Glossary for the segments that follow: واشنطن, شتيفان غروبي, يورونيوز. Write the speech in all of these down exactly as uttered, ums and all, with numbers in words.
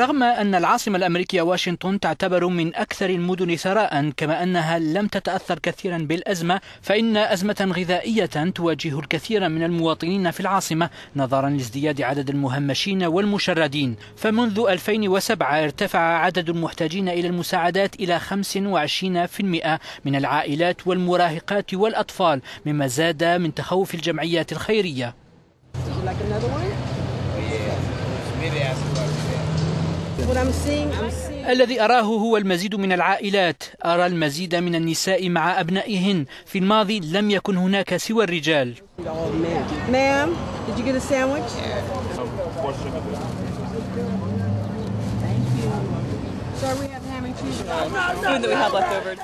رغم أن العاصمة الأمريكية واشنطن تعتبر من أكثر المدن ثراء، كما أنها لم تتأثر كثيرا بالأزمة، فإن أزمة غذائية تواجه الكثير من المواطنين في العاصمة نظرا لازدياد عدد المهمشين والمشردين. فمنذ ألفين وسبعة ارتفع عدد المحتاجين إلى المساعدات إلى خمسة وعشرين بالمئة من العائلات والمراهقات والأطفال، مما زاد من تخوف الجمعيات الخيرية. الذي أراه هو المزيد من العائلات، أرى المزيد من النساء مع أبنائهن، في الماضي لم يكن هناك سوى الرجال.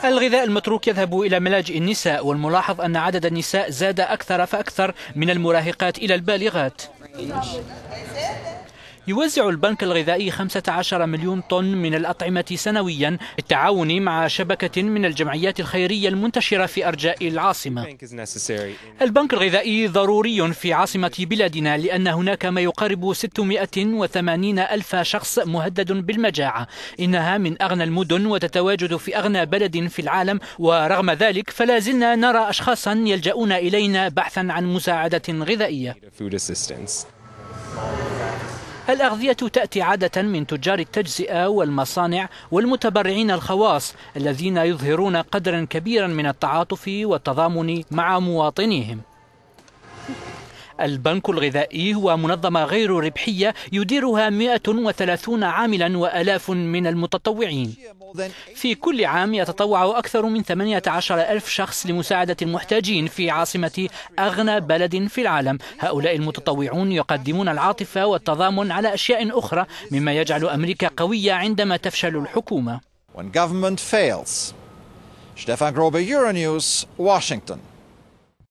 الغذاء المتروك يذهب إلى ملاجئ النساء، والملاحظ أن عدد النساء زاد أكثر فأكثر، من المراهقات إلى البالغات. يوزع البنك الغذائي خمسة عشر مليون طن من الأطعمة سنويا بالتعاون مع شبكة من الجمعيات الخيرية المنتشرة في أرجاء العاصمة. البنك الغذائي ضروري في عاصمة بلادنا، لأن هناك ما يقارب ستمائة وثمانين ألف شخص مهدد بالمجاعة. إنها من أغنى المدن وتتواجد في أغنى بلد في العالم، ورغم ذلك فلا زلنا نرى أشخاصا يلجؤون إلينا بحثا عن مساعدة غذائية. الأغذية تأتي عادة من تجار التجزئة والمصانع والمتبرعين الخواص، الذين يظهرون قدرا كبيرا من التعاطف والتضامن مع مواطنيهم. البنك الغذائي هو منظمة غير ربحية يديرها مئة وثلاثين عاملا وألاف من المتطوعين. في كل عام يتطوع أكثر من ثمانية عشر ألف شخص لمساعدة المحتاجين في عاصمة أغنى بلد في العالم. هؤلاء المتطوعون يقدمون العاطفة والتضامن على أشياء أخرى، مما يجعل أمريكا قوية عندما تفشل الحكومة. When government fails. شتيفان غروبي، يورونيوز، واشنطن.